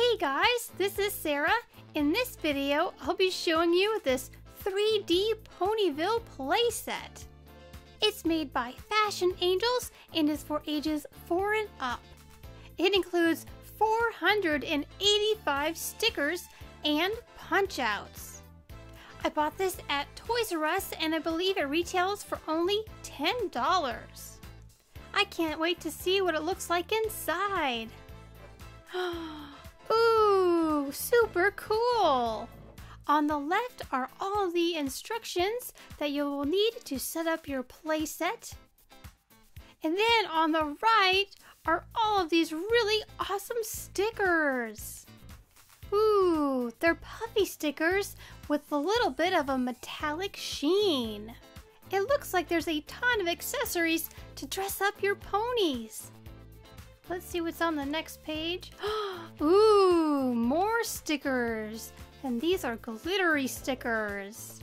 Hey guys, this is Sarah. In this video, I'll be showing you this 3D Ponyville playset. It's made by Fashion Angels and is for ages 4 and up. It includes 485 stickers and punch-outs. I bought this at Toys R Us and I believe it retails for only $10. I can't wait to see what it looks like inside. Ooh, super cool! On the left are all the instructions that you will need to set up your playset. And then on the right are all of these really awesome stickers. Ooh, they're puffy stickers with a little bit of a metallic sheen. It looks like there's a ton of accessories to dress up your ponies. Let's see what's on the next page. Ooh, more stickers. And these are glittery stickers.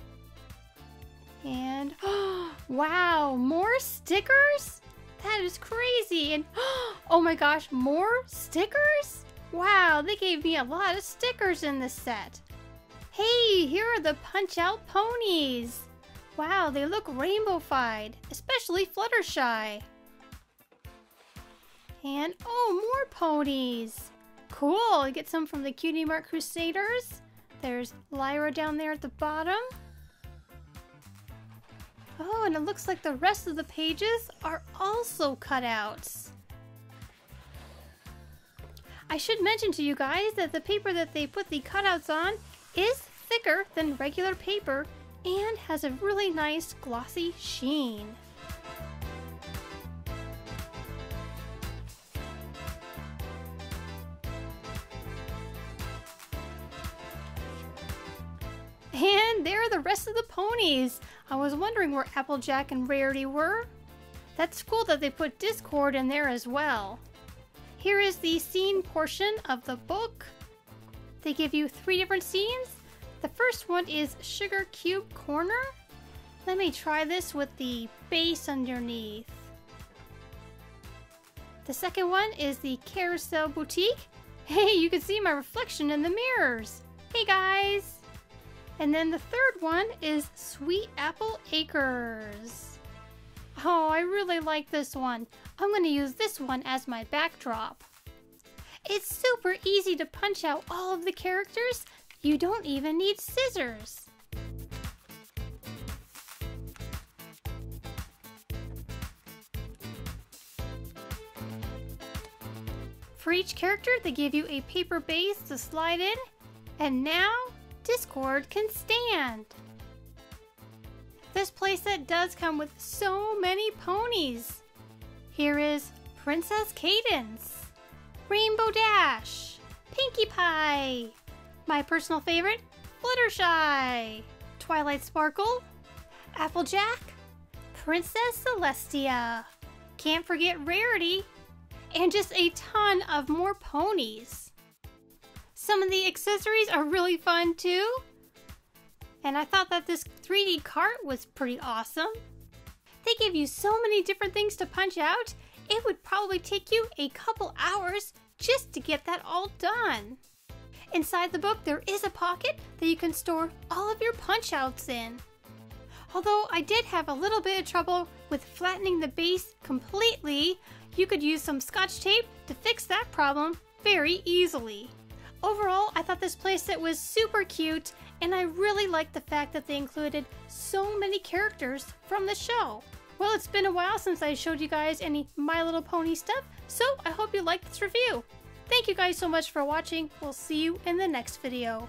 And wow, more stickers? That is crazy. And oh my gosh, more stickers? Wow, they gave me a lot of stickers in this set. Hey, here are the punch-out ponies. Wow, they look rainbow-fied, especially Fluttershy. And oh, more ponies. Cool, you get some from the Cutie Mark Crusaders. There's Lyra down there at the bottom. Oh, and it looks like the rest of the pages are also cutouts. I should mention to you guys that the paper that they put the cutouts on is thicker than regular paper and has a really nice glossy sheen. And there are the rest of the ponies. I was wondering where Applejack and Rarity were. That's cool that they put Discord in there as well. Here is the scene portion of the book. They give you 3 different scenes. The first one is Sugar Cube Corner. Let me try this with the base underneath. The second one is the Carousel Boutique. Hey, you can see my reflection in the mirrors. Hey guys! And then the third one is Sweet Apple Acres. Oh, I really like this one. I'm going to use this one as my backdrop. It's super easy to punch out all of the characters. You don't even need scissors. For each character, they give you a paper base to slide in. And now, Discord can stand. This playset does come with so many ponies. Here is Princess Cadence, Rainbow Dash, Pinkie Pie, my personal favorite, Fluttershy, Twilight Sparkle, Applejack, Princess Celestia. Can't forget Rarity, and just a ton of more ponies. Some of the accessories are really fun too. And I thought that this 3D cart was pretty awesome. They give you so many different things to punch out. It would probably take you a couple hours just to get that all done. Inside the book, there is a pocket that you can store all of your punch outs in. Although I did have a little bit of trouble with flattening the base completely, you could use some scotch tape to fix that problem very easily. Overall, I thought this playset was super cute, and I really liked the fact that they included so many characters from the show. Well, it's been a while since I showed you guys any My Little Pony stuff, so I hope you liked this review. Thank you guys so much for watching. We'll see you in the next video.